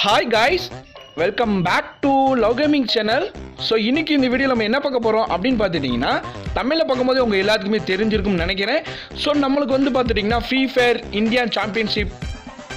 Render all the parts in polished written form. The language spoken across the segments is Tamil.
Hi guys, welcome back to Love Gaming channel. So இன்னைக்கு இந்த வீடியோல நம்ம என்ன பார்க்க போறோம் அப்படினு பார்த்துட்டீங்கன்னா தமிழ்ல பாக்கும்போது உங்க எல்லாத்துக்குமே தெரிஞ்சிருக்கும் நினைக்கிறேன். சோ நமக்கு வந்து பார்த்துட்டீங்கன்னா Free Fire Indian Championship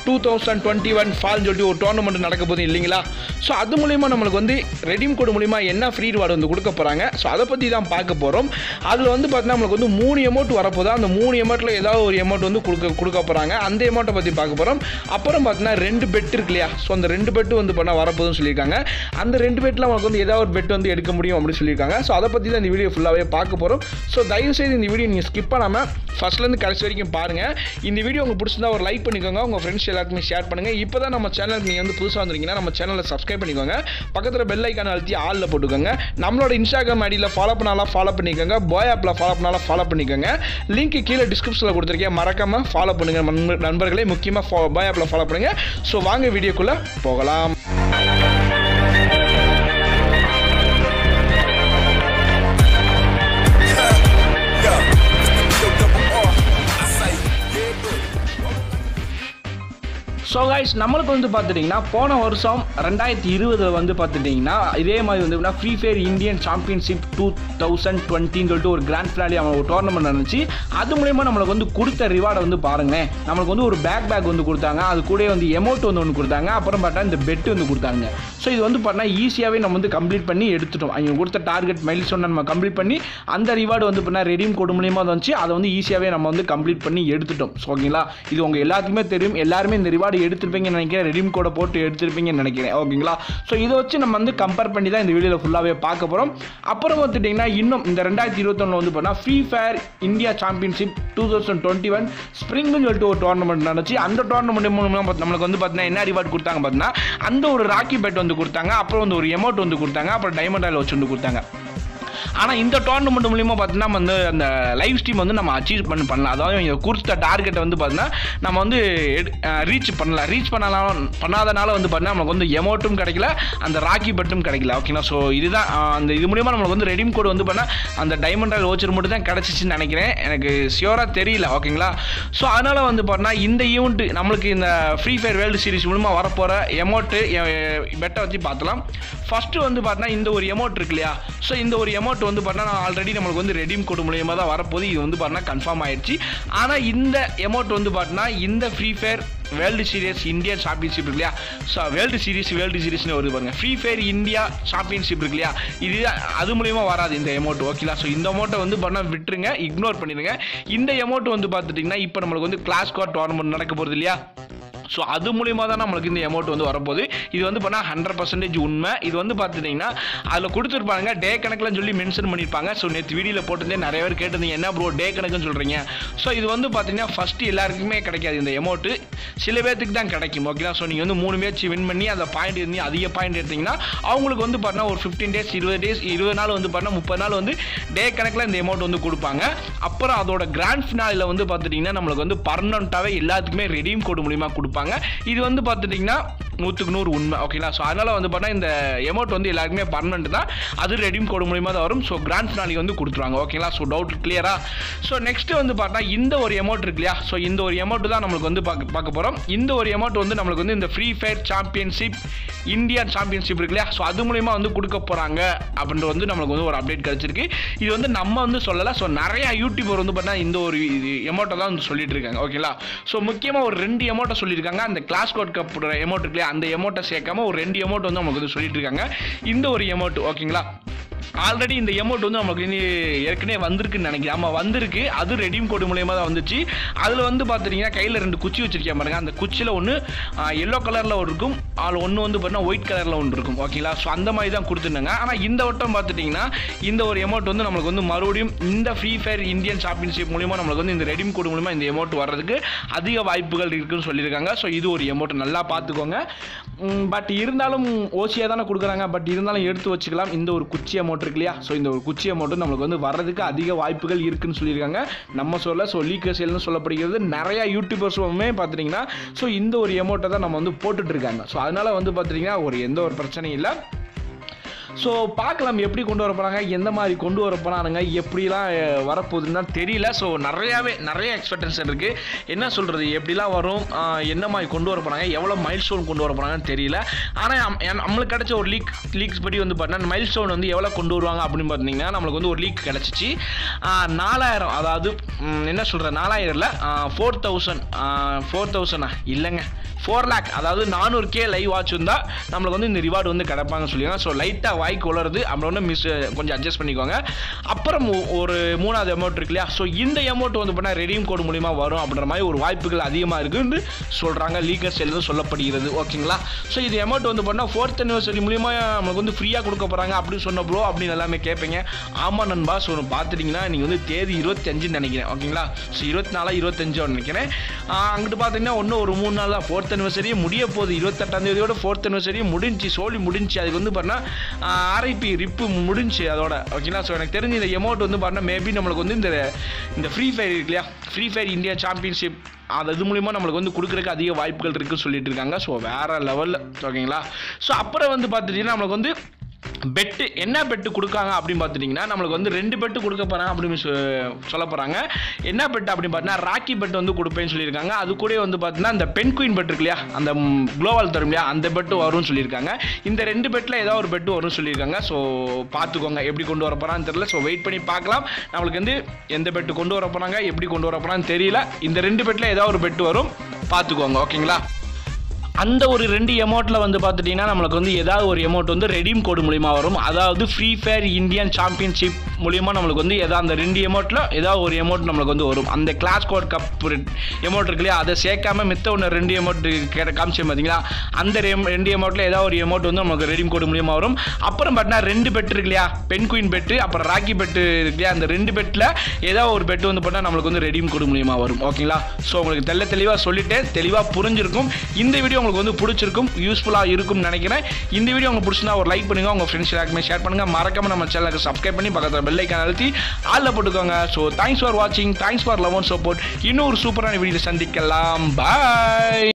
2021 fall ஜோடி ஒரு டோர்னமென்ட் நடக்க போகுது இல்லீங்களா? சோ அது மூலமா நமக்கு வந்து ரெடீம் கோட் மூலமா என்ன ஃப்ரீ ரிவார்ட் வந்து கொடுக்க போறாங்க. சோ அத பத்தி தான் பார்க்க போறோம். அதுல வந்து பார்த்தா நமக்கு வந்து 3 அமௌண்ட் வரப்போதா. அந்த 3 அமௌண்ட்ல ஏதாவது ஒரு அமௌண்ட் வந்து கொடுக்க போறாங்க. அந்த அமௌண்ட பத்தி பார்க்க போறோம். அப்புறம் பார்த்தா 2 பெட் இருக்குலையா? சோ அந்த 2 பெட் வந்து பண்ண வரப்போதுன்னு சொல்லிருக்காங்க. அந்த 2 பெட்ல நமக்கு வந்து ஏதாவது ஒரு பெட் வந்து எடுக்க முடியும் அப்படி சொல்லிருக்காங்க. சோ அத பத்தி தான் இந்த வீடியோ ஃபுல்லாவே பார்க்க போறோம். சோ தயவு செய்து இந்த வீடியோ நீங்க ஸ்கிப் பண்ணாம ஃபர்ஸ்ட்ல இருந்து கடைசி வரைக்கும் பாருங்க. இந்த வீடியோ உங்களுக்கு பிடிச்சிருந்தா ஒரு லைக் பண்ணிக்கோங்க. உங்க ஃப்ரெண்ட்ஸ் எல்லாருக்குமே ஷேர் பண்ணுங்க. இப்போதான் நம்ம சேனலுக்கு நீங்க வந்து புதுசா வந்திருக்கீங்கன்னா நம்ம சேனலை சப்ஸ்கிரைப் பண்ணிக்கோங்க. பக்கத்துல பெல் ஐகானை அழுத்தி ஆல்ல போட்டுக்கோங்க. நம்மளோட இன்ஸ்டாகிராம் ஐடியில ஃபாலோ பண்ணாலும் ஃபாலோ பண்ணிக்கோங்க. பாய் ஆப்ல ஃபாலோ பண்ணாலும் ஃபாலோ பண்ணிக்கோங்க. லிங்க் கீழே டிஸ்கிரிப்ஷன்ல கொடுத்துருக்கேன். மறக்காம ஃபாலோ பண்ணுங்க நண்பர்களே. முக்கியமா பாய் ஆப்ல ஃபாலோ பண்ணுங்க. ஸோ வாங்க வீடியோக்குள்ள போகலாம். ஸோ கைஸ் நம்மளுக்கு வந்து பார்த்துட்டிங்கன்னா போன வருஷம் 2020 வந்து பார்த்துட்டிங்கன்னா இதே மாதிரி வந்து எப்படின்னா ஃப்ரீ ஃபயர் இந்தியன் சாம்பியன்ஷிப் 2020ன்னு சொல்லிட்டு ஒரு கிராண்ட் ஃபினாலி அவங்க ஒரு டோர்னமெண்ட் நடந்துச்சு. அது மூலயமா நம்மளுக்கு வந்து கொடுத்த ரிவார்டை வந்து பாருங்களேன். நம்மளுக்கு வந்து ஒரு பேக் வந்து கொடுத்தாங்க. அது கூட வந்து எமௌண்ட் வந்து ஒன்று கொடுத்தாங்க. அப்புறம் பார்த்தா இந்த பெட் வந்து கொடுத்தாங்க. ஸோ இது வந்து பார்த்தா ஈஸியாகவே நம்ம வந்து கம்ப்ளீட் பண்ணி எடுத்துட்டோம். அவங்க கொடுத்த டார்கெட் மைல் சொன்ன நம்ம கம்ப்ளீட் பண்ணி அந்த ரிவார்டு வந்து பார்த்தா ரெடீம் கோட் மூலயமா வந்துச்சு. அதை வந்து ஈஸியாகவே நம்ம வந்து கம்ப்ளீட் பண்ணி எடுத்துட்டோம். ஸோ ஓகேங்களா, இது உங்கள் எல்லாத்துக்குமே தெரியும். எல்லாருமே இந்த ரிவார்டு எடுத்துருப்பீங்க நினைக்கிறேன். ரெடீம் கோட போட்டு எடுத்துருப்பீங்கன்னு நினைக்கிறேன். ஓகேங்களா, ஸோ இதை வச்சு நம்ம வந்து கம்பேர் பண்ணி தான் இந்த வீடியோவில் ஃபுல்லாகவே பார்க்க போகிறோம். அப்புறம் வந்துட்டிங்கன்னா இன்னும் இந்த 2021 வந்து பார்த்தா ஃப்ரீ ஃபயர் இந்தியா சாம்பியன்ஷிப் 2021 ஸ்ப்ரிங்னு சொல்லிட்டு ஒரு டோர்னமெண்ட் நடந்துச்சு. அந்த டோர்னமெண்ட் மூலமாக நம்மளுக்கு வந்து பார்த்தீங்கன்னா என்ன ரிவார்ட் கொடுத்தாங்க பார்த்தீங்கன்னா அந்த ஒரு ராக்கி பேட் வந்து கொடுத்தாங்க. அப்புறம் வந்து ஒரு எமௌண்ட் வந்து கொடுத்தாங்க. அப்புறம் டைமண்ட் ஆயில் வச்சு வந்து கொடுத்தாங்க. ஆனால் இந்த டோர்னமெண்ட் மூலியமாக பார்த்தீங்கன்னா நம்ம வந்து அந்த லைவ் ஸ்ட்ரீம் வந்து நம்ம அச்சீவ் பண்ணலாம். அதாவது இங்கே குறித்த டார்கெட்டை வந்து பார்த்தீங்கன்னா நம்ம வந்து ரீச் பண்ணாதனால வந்து பார்த்தீங்கன்னா நமக்கு வந்து எமௌண்ட்டும் கிடைக்கல, அந்த ராக்கி பட்டும் கிடைக்கல. ஓகேங்களா, ஸோ இதுதான் அந்த இது மூலிமா நம்மளுக்கு வந்து ரெடீம் கோட் வந்து பார்த்தீங்கன்னா அந்த டைமண்ட் ஆயில் ஓச்சர் மட்டும் தான் கிடச்சிச்சின்னு நினைக்கிறேன். எனக்கு ஷியோராக தெரியல. ஓகேங்களா, ஸோ அதனால் வந்து பார்த்தீங்கன்னா இந்த ஈவெண்ட் நம்மளுக்கு இந்த ஃப்ரீ ஃபயர் வேர்ல்டு சீரிஸ் மூலமா வரப்போகிற எமௌண்ட்டு பெட்டை வச்சு பார்த்தலாம். ஃபஸ்ட்டு வந்து பார்த்தீங்கன்னா இந்த ஒரு எமௌண்ட் இருக்கு இல்லையா? ஸோ இந்த ஒரு எமௌண்ட் வந்து பார்த்தா ஆல்ரெடி நம்மளுக்கு வந்து ரெடீம் கோட் மூலமா தான் வரப்போது. இது வந்து பார்த்தா கன்ஃபார்ம் ஆயிடுச்சு. ஆனால் இந்த எமௌண்ட் வந்து பார்த்தா இந்த free fire world series India championship இருக்கு இல்லையா? ஸோ வேர்ல்டு சீரிஸ்னு வருது பாருங்க. ஃப்ரீ ஃபயர் இந்தியா சாம்பியன்ஷிப் இருக்கு இல்லையா? இது அது மூலமா வராது இந்த எமௌண்ட். ஓகேங்களா, ஸோ இந்த அமௌண்ட்டை வந்து பார்த்தா விட்டுருங்க, இக்னோர் பண்ணிடுங்க. இந்த எமௌண்ட் வந்து பார்த்துட்டிங்கன்னா இப்போ நம்மளுக்கு வந்து கிளாஸ் கோட் டோர்னமெண்ட் நடக்க போகிறது இல்லையா? ஸோ அது மூலிமா தான் நம்மளுக்கு இந்த அமௌண்ட் வந்து வரப்போகுது. இது வந்து பார்த்தா 100% உண்மை. இது வந்து பார்த்துட்டிங்கன்னா அதில் கொடுத்துருப்பாங்க டே கணக்கில்னு சொல்லி மென்ஷன் பண்ணியிருப்பாங்க. ஸோ நேற்று வீடியோவில் போட்டிருந்தே நிறைய பேர் கேட்டிருந்தீங்க என்ன ப்ரோ டே கணக்குன்னு சொல்கிறீங்க. ஸோ இது வந்து பார்த்திங்கன்னா ஃபஸ்ட்டு எல்லாருக்குமே கிடைக்காது இந்த அமௌண்ட்டு, சில பேர்த்துக்கு தான் கிடைக்கும். ஓகேங்களா, ஸோ நீங்கள் வந்து 3 மேட்ச் வின் பண்ணி அந்த பாயிண்ட் இருந்தீங்க, அதிக பாயிண்ட் எடுத்திங்கன்னா அவங்களுக்கு வந்து பார்த்தீங்கன்னா ஒரு 15 days 20 days 20 நாள் வந்து பார்த்தீங்கன்னா 30 நாள் வந்து டே கணக்கில் இந்த அமௌண்ட் வந்து கொடுப்பாங்க. அப்புறம் அதோட கிராண்ட் ஃபினாலில் வந்து பார்த்துட்டிங்கன்னா நம்மளுக்கு வந்து பர்மனண்ட்டாகவே எல்லாத்துக்குமே ரெடீம் கோட் மூலிமா கொடுப்பாங்க. இது வந்து பார்த்துட்டீங்கன்னா 100% உண்மை. ஓகேங்களா, ஸோ அதனால வந்து பார்த்தீங்கன்னா இந்த அமௌண்ட் வந்து எல்லாருக்குமே பர்மனெண்ட் தான். அது ரெடீம் கோட் மூலிமா தான் வரும். ஸோ கிராண்ட் ஃபினாலி வந்து கொடுத்துருவாங்க. ஓகேங்களா, ஸோ டவுட் கிளியரா? ஸோ நெக்ஸ்ட் வந்து பார்த்தா இந்த ஒரு அமௌண்ட் இருக்கு இல்லையா? ஸோ இந்த ஒரு அமௌண்ட் தான் நம்மளுக்கு வந்து பார்க்க போகிறோம். இந்த ஒரு அமௌண்ட் வந்து நம்மளுக்கு வந்து இந்த free fire championship Indian championship இருக்கு இல்லையா? ஸோ அது மூலிமா வந்து கொடுக்க போகிறாங்க அப்படின்ற வந்து நம்மளுக்கு வந்து ஒரு அப்டேட் கிடைச்சிருக்கு. இது வந்து நம்ம வந்து சொல்லலை. ஸோ நிறையா யூடியூபர் வந்து பார்த்தீங்கன்னா இந்த ஒரு அமௌண்ட்டை தான் வந்து சொல்லிட்டு இருக்காங்க. ஓகேங்களா, ஸோ முக்கியமாக ஒரு 2 அமௌண்ட்டை சொல்லியிருக்காங்க. அந்த கிளாஸ் கோட் கப் அமௌண்ட் இருக்கு, அந்த அமௌண்ட்டை சேர்க்காம ஒரு 2 அமௌண்ட் வந்து நமக்கு வந்து சொல்லிட்டு இருக்காங்க. இந்த ஒரு அமௌண்ட் ஓகேங்களா, ஆல்ரெடி இந்த அமௌண்ட் வந்து நமக்கு ஏற்கனவே வந்திருக்குன்னு நினைக்கிறேன். ஆமாம் வந்திருக்கு. அது ரெடீம் கோட் மூலயமா தான் வந்துச்சு. அதில் வந்து பார்த்துட்டிங்கன்னா கையில் 2 குச்சி வச்சுருக்கேன் பாருங்கள். அந்த குச்சியில் ஒன்று எல்லோ கலரில் ஒன்று இருக்கும், அதில் ஒன்று வந்து பார்த்தீங்கன்னா ஒயிட் கலரில் ஒன்று இருக்கும். ஓகேங்களா, ஸோ அந்த மாதிரி தான் கொடுத்துருந்தாங்க. ஆனால் இந்த வட்டம் பார்த்துட்டிங்கன்னா இந்த ஒரு அமௌண்ட் வந்து நம்மளுக்கு வந்து மறுபடியும் இந்த ஃப்ரீ ஃபயர் இந்தியன் சாம்பியன்ஷிப் மூலிமா நம்மளுக்கு வந்து இந்த ரெடீம் கோட் மூலமா இந்த அமௌண்ட் வர்றதுக்கு அதிக வாய்ப்புகள் இருக்குதுன்னு சொல்லியிருக்காங்க. ஸோ இது ஒரு அமௌண்ட் நல்லா பார்த்துக்கோங்க. பட் இருந்தாலும் ஓசியாக தானே கொடுக்குறாங்க. பட் இருந்தாலும் எடுத்து வச்சுக்கலாம். இந்த ஒரு குச்சி அமௌண்ட் இருக்கு இல்லையா? ஸோ இந்த ஒரு குச்சி அமௌண்ட் நம்மளுக்கு வந்து வர்றதுக்கு அதிக வாய்ப்புகள் இருக்குன்னு சொல்லியிருக்காங்க. நம்ம சொல்ல ஸோ லீக்கர் சேல்னு சொல்லப்படுகிறது. நிறையா யூடியூபர்ஸுமே பார்த்துட்டிங்கன்னா ஸோ இந்த ஒரு அமௌண்ட்டை தான் நம்ம வந்து போட்டுட்டு இருக்காங்க. ஸோ அதனால் வந்து பார்த்துட்டிங்கன்னா ஒரு எந்த ஒரு பிரச்சனையும் இல்லை. ஸோ பார்க்கலாம் எப்படி கொண்டு வர போகிறாங்க, எந்த மாதிரி கொண்டு வர போகிறானுங்க, எப்படிலாம் வரப்போகுதுன்னு தான் தெரியல. ஸோ நிறைய எக்ஸ்பெக்டேஷன் இருக்குது. என்ன சொல்கிறது, எப்படிலாம் வரும், என்ன மாதிரி கொண்டு வர போகிறாங்க, எவ்வளோ மைல் ஸ்டோன் கொண்டு வர போகிறாங்கன்னு தெரியல. ஆனால் நம்மளுக்கு கிடச்ச ஒரு லீக்ஸ் படி வந்து பார்த்தீங்கன்னா மைல் ஸ்டோன் வந்து எவ்வளோ கொண்டு வருவாங்க அப்படின்னு பார்த்தீங்கன்னா நம்மளுக்கு வந்து ஒரு லீக் கிடச்சிச்சு. 4000, அதாவது என்ன சொல்கிறேன் 4000 இல்லை 4000 4000 இல்லைங்க 4 lakh, அதாவது 400K லைவ் வாட்ச் இருந்தால் நம்மளுக்கு வந்து இந்த ரிவார்டு வந்து கிடப்பாங்கன்னு சொல்லியிருக்காங்க. ஸோ லைட்டாக வாய்க்கு உலருது, அப்புறம் வந்து மிஸ் கொஞ்சம் அட்ஜஸ்ட் பண்ணிக்கோங்க. அப்புறம் ஒரு 3வது அமௌண்ட் இருக்கு இல்லையா, ஸோ இந்த அமௌண்ட் வந்து பார்த்தா ரெடீம் கோட் மூலிமா வரும் அப்படின்ற மாதிரி ஒரு வாய்ப்புகள் அதிகமாக இருக்குன்னு சொல்கிறாங்க, லீக்கர்ஸ் எல்லாம் சொல்லப்படுகிறது. ஓகேங்களா, ஸோ இது அமௌண்ட் வந்து பார்த்தா 4th anniversary மூலிமா நம்மளுக்கு வந்து ஃப்ரீயாக கொடுக்க போகிறாங்க அப்படின்னு சொன்னப்போ அப்படின்னு எல்லாமே கேட்பீங்க. ஆமாம் நண்பா, ஸோ பார்த்துட்டிங்கன்னா நீங்கள் வந்து தேதி 25ன்னு நினைக்கிறேன். ஓகேங்களா, ஸோ 24 25 நினைக்கிறேன். அங்கிட்டு பார்த்தீங்கன்னா ஒன்று ஒரு 3 நாள் தான் 4th anniversary முடிய போகுது. 28ஆம் தேதியோட 4th anniversary முடிஞ்சு, சோழி முடிஞ்சு. அதுக்கு வந்து பார்த்தீங்கன்னா RIP ரிப்பு முடிஞ்சு அதோட. ஓகேங்களா, ஸோ எனக்கு தெரிஞ்ச இந்த அமௌண்ட் வந்து பார்த்தீங்கன்னா மேபி நம்மளுக்கு வந்து இந்த ஃப்ரீ ஃபயர் இருக்கு இல்லையா, ஃப்ரீ ஃபயர் இந்தியா சாம்பியன்ஷிப், அது இது மூலிமா நம்மளுக்கு வந்து கொடுக்குறக்கு அதிக வாய்ப்புகள் இருக்குன்னு சொல்லிட்டு இருக்காங்க. ஸோ வேறு லெவலில். ஓகேங்களா, ஸோ அப்புறம் வந்து பார்த்துட்டிங்கன்னா நம்மளுக்கு வந்து பெட்டு என்ன பெட்டு கொடுக்காங்க அப்படின்னு பார்த்துட்டிங்கன்னா நம்மளுக்கு வந்து 2 பெட்டு கொடுக்க போகிறாங்க அப்படின்னு சொல்ல போகிறாங்க. என்ன பெட்டு அப்படின்னு பார்த்தீங்கன்னா ராக்கி பெட்டு வந்து கொடுப்பேன்னு சொல்லியிருக்காங்க. அது கூட வந்து பார்த்தீங்கன்னா அந்த பென் குயின் பெட் இருக்கு இல்லையா, அந்த குளோவால் தரும் இல்லையா, அந்த பெட்டு வரும்னு சொல்லியிருக்காங்க. இந்த 2 பெட்டில் ஏதாவது ஒரு பெட்டு வரும்னு சொல்லியிருக்காங்க. ஸோ பார்த்துக்கோங்க எப்படி கொண்டு வர போகிறான்னு தெரியல. ஸோ வெயிட் பண்ணி பார்க்கலாம். நம்மளுக்கு வந்து எந்த பெட்டு கொண்டு வர போகிறாங்க, எப்படி கொண்டு வர போகிறான்னு தெரியல. இந்த 2 பெட்டில் ஏதாவது ஒரு பெட்டு வரும், பார்த்துக்கோங்க. ஓகேங்களா, அந்த ஒரு 2 அமௌண்ட்டில் வந்து பார்த்துட்டிங்கன்னா நம்மளுக்கு வந்து ஏதாவது ஒரு அமௌண்ட் வந்து ரெடீம் கோடு மூலிமா வரும். அதாவது ஃப்ரீ ஃபயர் இந்தியன் சாம்பியன்ஷிப் மூலிமா நம்மளுக்கு வந்து ஏதாவது அந்த 2 அமௌண்ட்டில் ஏதாவது ஒரு அமௌண்ட் நம்மளுக்கு வந்து வரும். அந்த கிளாஸ் கோட் கப் அமௌண்ட் இருக்கு இல்லையா, அதை சேர்க்காமல் மித்த ஒன்று 2 அமௌண்ட் காமிச்சேன் பார்த்தீங்களா, அந்த 2 அமௌண்ட்டில் ஏதாவது ஒரு அமௌண்ட் வந்து நம்மளுக்கு ரெடீம் கோடு மூலிமா வரும். அப்புறம் பார்த்தீங்கன்னா 2 பெட் இருக்கு இல்லையா, பென் குயின் பெட்டு அப்புறம் ராக்கி பெட்டு இருக்கு இல்லையா, அந்த 2 பெட்டில் ஏதாவது ஒரு பெட்டு வந்து பார்த்தா நம்மளுக்கு வந்து ரெடீம் கோடு மூலிமா வரும். ஓகேங்களா, ஸோ உங்களுக்கு தெளிவாக சொல்லிட்டேன், தெளிவாக புரிஞ்சிருக்கும். இந்த வீடியோ உங்களுக்கு வந்து பிடிச்சிருக்கும், யூஸ்ஃபுல்லாக இருக்கும்னு நினைக்கிறேன். இந்த வீடியோ உங்களுக்கு பிடிச்சிருந்தா ஒரு லைக் பண்ணுங்க, உங்கள் ஃப்ரெண்ட்ஸ் எல்லாருக்குமே ஷேர் பண்ணுங்க. மறக்காம நம்ம சேனலுக்கு சப்ஸ்கிரைப் பண்ணி பக்கத்தில் பெல் ஐக்கான் அழுத்தி ஆல்ல போட்டுக்கோங்க. ஸோ தேங்க்ஸ் ஃபார் வாட்சிங், thanks for love and support. இன்னொரு சூப்பரான வீடியோ சந்திக்கலாம். பாய்.